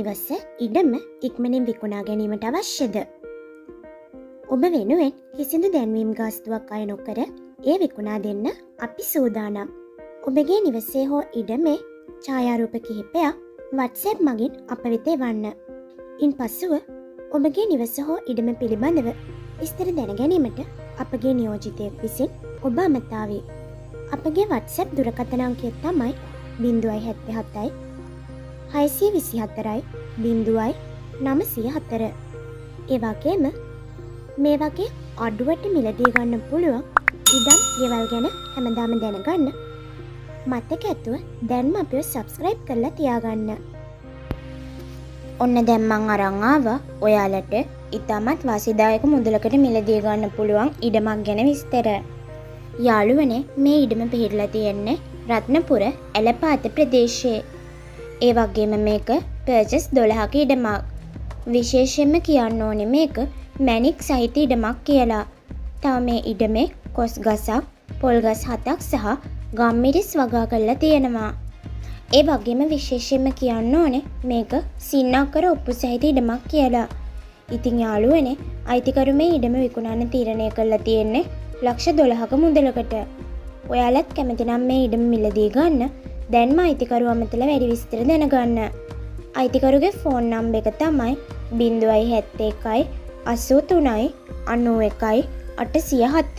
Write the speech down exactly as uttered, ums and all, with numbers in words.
නිවස ඉඩම ඉක්මනින් විකුණා ගැනීමට අවශ්‍යද? ඔබ වෙනුවෙන් කිසිදු දැන්වීම් ගාස්තුවක් අය නොකර ඒ විකුණා දෙන්න අපි සූදානම්. ඔබගේ නිවසේ හෝ ඉඩමේ ඡායාරූප කිහිපයක් WhatsApp මගින් අප වෙත එවන්න. ඉන්පසුව ඔබගේ නිවස හෝ ඉඩම පිළිබඳව විස්තර දැන ගැනීමට අපගේ නියෝජිතයෙක් විසින් ඔබ අමතා වේ. අපගේ WhatsApp දුරකථන අංකය තමයි ज़ीरो सात सात छह दो चार शून्य नौ चार। ඒවාගේම මේ වගේ අඩුවට මිලදී ගන්න පුළුවන් ඉඩම් ගෙවල් ගැන හැමදාම දැනගන්න මතක ඇතුව දැන්ම අපිව subscribe කරලා තියාගන්න. ඔන්න දැන් මම අරන් ආවා ඔයාලට ඉතාමත් වාසිදායක මුදලකට මිලදී ගන්න පුළුවන් ඉඩමක් ගැන විස්තර. යාළුවනේ මේ ඉඩම පිහිටලා තියෙන්නේ රත්නපුර ඇලපාත ප්‍රදේශයේ. ඒ වගේම මේක පර්චස් දොළහක ඉඩමක්. විශේෂයෙන්ම කියන්න ඕනේ මේක මැණික් සහිත ඉඩමක් කියලා. තව මේ ඉඩමේ කොස් ගසක්, පොල් ගස් හතක් සහ ගම්මිරිස් වගා කරලා තියෙනවා. ඒ වගේම විශේෂයෙන්ම කියන්න ඕනේ මේක සින්නාකර ඔප්පු සහිත ඉඩමක් කියලා. ඉතින් යාළුවනේ අයිතිකරු මේ ඉඩම විකුණන්න තීරණය කරලා තියෙන්නේ ලක්ෂ දොළහක මුදලකට. ඔයාලත් කැමති නම් මේ ඉඩම මිලදී ගන්න. දැන්ම අයිතිකරු අමතලා වැඩි විස්තර දැනගන්න. අයිතිකරුගේ ෆෝන් නම්බර් එක තමයි ज़ीरो सात एक आठ तीन नौ एक आठ सात.